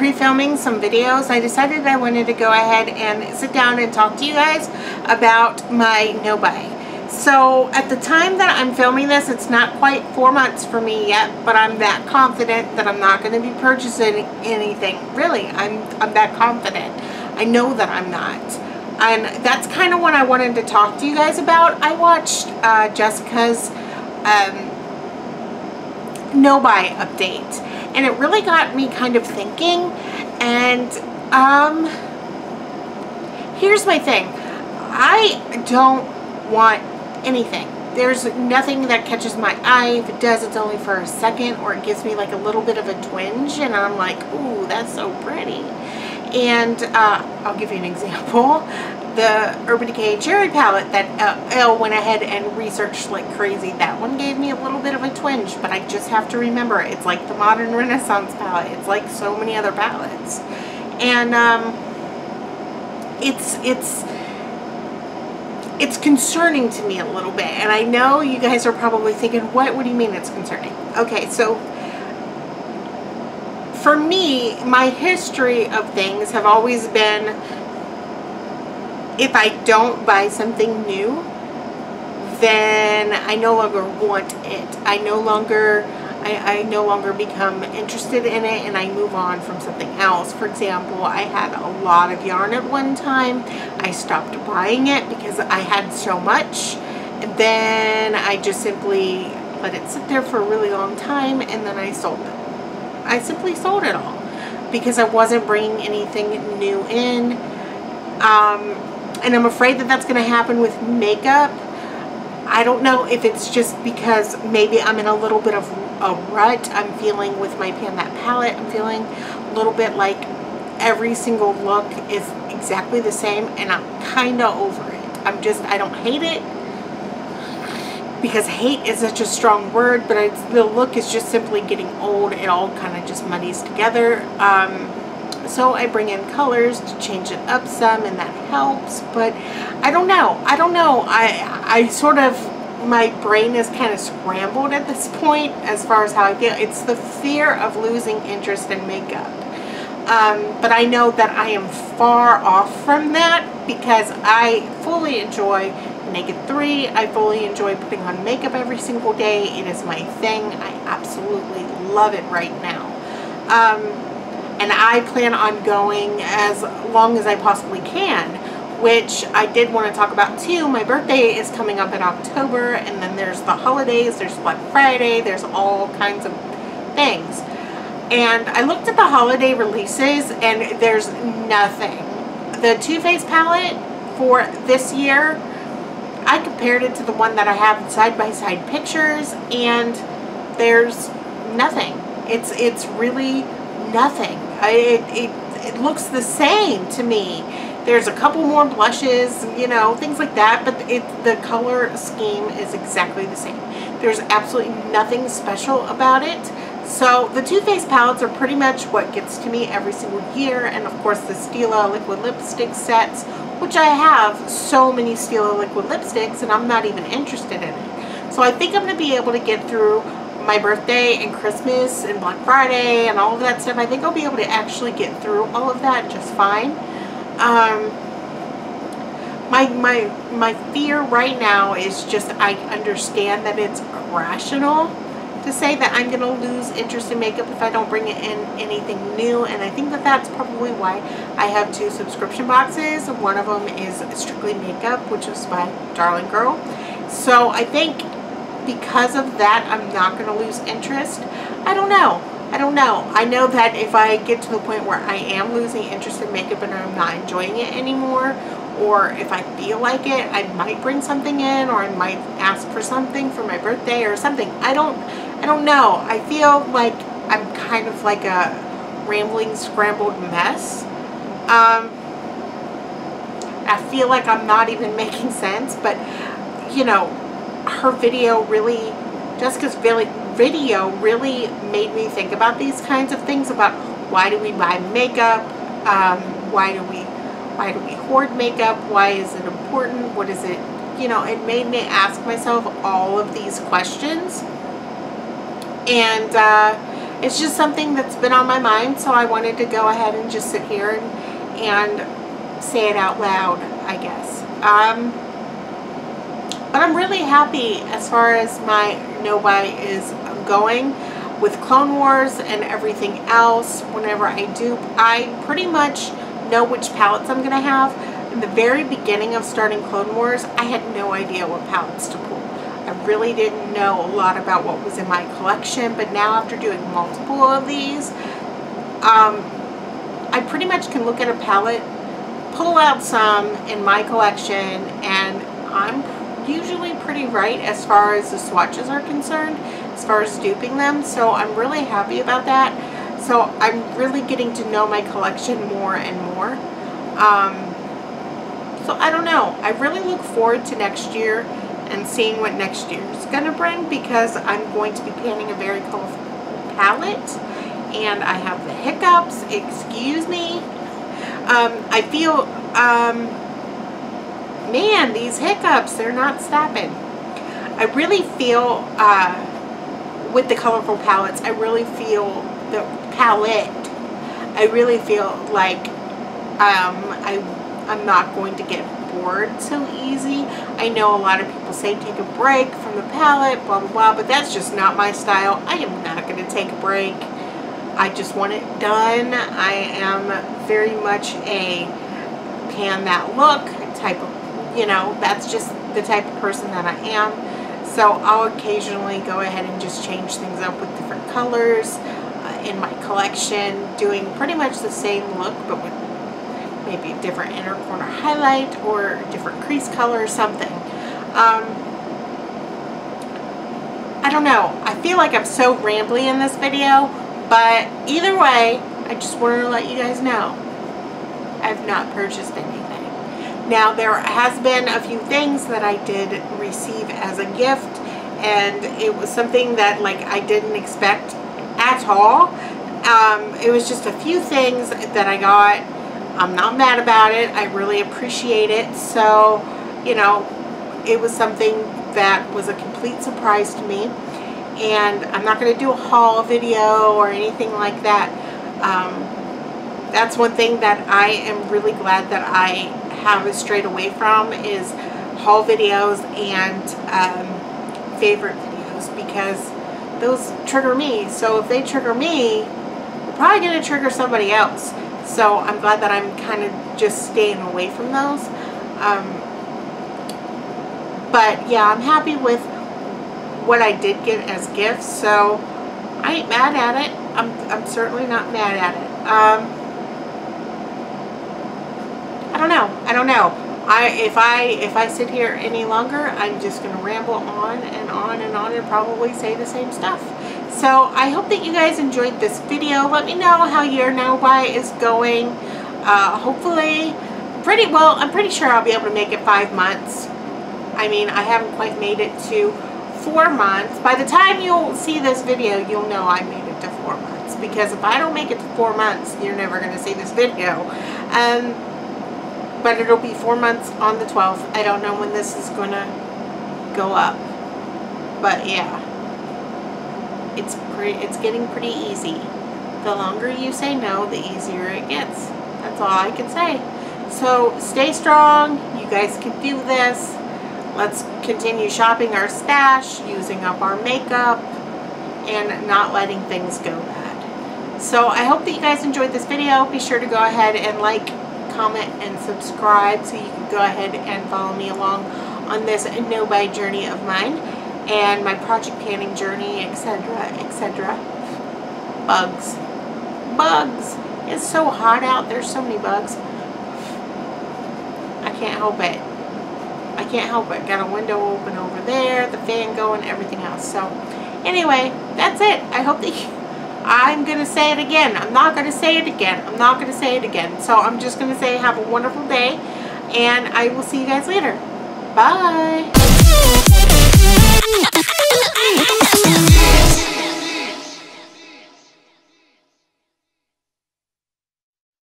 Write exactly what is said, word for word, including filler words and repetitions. pre-filming some videos, I decided I wanted to go ahead and sit down and talk to you guys about my no-buy. So at the time that I'm filming this, it's not quite four months for me yet, but I'm that confident that I'm not going to be purchasing anything. Really, I'm, I'm that confident. I know that I'm not. And that's kind of what I wanted to talk to you guys about. I watched uh, Jessica's um, no-buy update, and it really got me kind of thinking. And um, here's my thing. I don't want anything. There's nothing that catches my eye. If it does, it's only for a second, or it gives me like a little bit of a twinge and I'm like, ooh, that's so pretty. And uh, I'll give you an example. The Urban Decay Cherry Palette that uh, Elle went ahead and researched like crazy, that one gave me a little bit of a twinge, but I just have to remember it's like the Modern Renaissance palette. It's like so many other palettes. And um, it's it's It's concerning to me a little bit, and I know you guys are probably thinking, what, what do you mean it's concerning? Okay, so for me, my history of things have always been, if I don't buy something new, then I no longer want it. I no longer, I, I no longer become interested in it, and I move on from something else. For example, I had a lot of yarn at one time. I stopped buying it because I had so much, and then I just simply let it sit there for a really long time, and then I sold it. I simply sold it all because I wasn't bringing anything new in. Um, and I'm afraid that that's going to happen with makeup. I don't know if it's just because maybe I'm in a little bit of a rut. I'm feeling with my Pan That palette, I'm feeling a little bit like every single look is exactly the same, and I'm kind of over it. I'm just, I don't hate it, because hate is such a strong word, but it's, the look is just simply getting old. It all kind of just muddies together. Um, so I bring in colors to change it up some, and that helps, but I don't know. I don't know. I, I sort of, my brain is kind of scrambled at this point as far as how I feel. It's the fear of losing interest in makeup. Um, but I know that I am far off from that, because I fully enjoy Naked three. I fully enjoy putting on makeup every single day. It is my thing. I absolutely love it right now. Um, and I plan on going as long as I possibly can, which I did want to talk about too. My birthday is coming up in October, and then there's the holidays, there's Black Friday, there's all kinds of things. And I looked at the holiday releases, and there's nothing. The Too Faced palette for this year, I compared it to the one that I have in side-by-side pictures, and there's nothing. It's it's really nothing. I, it, it, it looks the same to me. There's a couple more blushes, you know, things like that, but it, the color scheme is exactly the same. There's absolutely nothing special about it. So the Too Faced palettes are pretty much what gets to me every single year. And of course the Stila liquid lipstick sets, which I have so many Stila liquid lipsticks, and I'm not even interested in it. So I think I'm going to be able to get through my birthday and Christmas and Black Friday and all of that stuff. I think I'll be able to actually get through all of that just fine. Um, my, my, my fear right now is just, I understand that it's irrational to say that I'm going to lose interest in makeup if I don't bring in anything new. And I think that that's probably why I have two subscription boxes. One of them is Strictly Makeup, which is by Darling Girl. So I think because of that, I'm not going to lose interest. I don't know. I don't know. I know that if I get to the point where I am losing interest in makeup and I'm not enjoying it anymore, or if I feel like it, I might bring something in, or I might ask for something for my birthday or something. I don't I don't know. I feel like I'm kind of like a rambling, scrambled mess. Um, I feel like I'm not even making sense, but, you know, her video really, Jessica's video really made me think about these kinds of things, about why do we buy makeup, um, why do we, why do we hoard makeup, why is it important, what is it, you know, it made me ask myself all of these questions. And uh, it's just something that's been on my mind, so I wanted to go ahead and just sit here and, and say it out loud, I guess. Um, but I'm really happy as far as my nobody is going with Clone Wars and everything else. Whenever I do, I pretty much know which palettes I'm going to have. In the very beginning of starting Clone Wars, I had no idea what palettes to pull. I really didn't know a lot about what was in my collection, but now after doing multiple of these, um, I pretty much can look at a palette, pull out some in my collection, and I'm usually pretty right as far as the swatches are concerned, as far as duping them, so I'm really happy about that. So I'm really getting to know my collection more and more. Um, so I don't know. I really look forward to next year and seeing what next year is going to bring, because I'm going to be painting a very colorful palette, and I have the hiccups, excuse me. Um, I feel, um, man, these hiccups, they're not stopping. I really feel, uh, with the colorful palettes, I really feel the palette, I really feel like um, I, I'm not going to get bored so easy. I know a lot of people say take a break from the palette, blah, blah, blah, but that's just not my style. I am not going to take a break. I just want it done. I am very much a pan that look type of, you know, that's just the type of person that I am. So I'll occasionally go ahead and just change things up with different colors uh, in my collection, doing pretty much the same look, but with maybe a different inner corner highlight or a different crease color or something. Um, I don't know. I feel like I'm so rambly in this video, but either way, I just wanted to let you guys know I've not purchased anything. Now, there has been a few things that I did receive as a gift, and it was something that, like, I didn't expect at all. Um, it was just a few things that I got. I'm not mad about it. I really appreciate it. So, you know, it was something that was a complete surprise to me. And I'm not going to do a haul video or anything like that. Um, that's one thing that I am really glad that I have strayed away from, is haul videos and um, favorite videos, because those trigger me. So if they trigger me, they're probably going to trigger somebody else. So I'm glad that I'm kind of just staying away from those. Um, but yeah, I'm happy with what I did get as gifts. So I ain't mad at it. I'm, I'm certainly not mad at it. Um, I don't know. I don't know. I, if I, if I sit here any longer, I'm just going to ramble on and on and on and probably say the same stuff. So I hope that you guys enjoyed this video. Let me know how your nobody is going. Uh, hopefully, pretty well, I'm pretty sure I'll be able to make it five months. I mean, I haven't quite made it to four months. By the time you'll see this video, you'll know I made it to four months. Because if I don't make it to four months, you're never going to see this video. Um, but it'll be four months on the twelfth. I don't know when this is going to go up. But yeah. It's pretty, it's getting pretty easy. The longer you say no, the easier it gets. That's all I can say. So stay strong. You guys can do this. Let's continue shopping our stash, using up our makeup, and not letting things go bad. So I hope that you guys enjoyed this video. Be sure to go ahead and like, comment, and subscribe so you can go ahead and follow me along on this nobody journey of mine, and my project panning journey, etc, et cetera. Bugs. Bugs! It's so hot out, there's so many bugs. I can't help it. I can't help it. Got a window open over there, the fan going, everything else. So, anyway, that's it. I hope that you... I'm going to say it again. I'm not going to say it again. I'm not going to say it again. So, I'm just going to say have a wonderful day, and I will see you guys later. Bye! I'm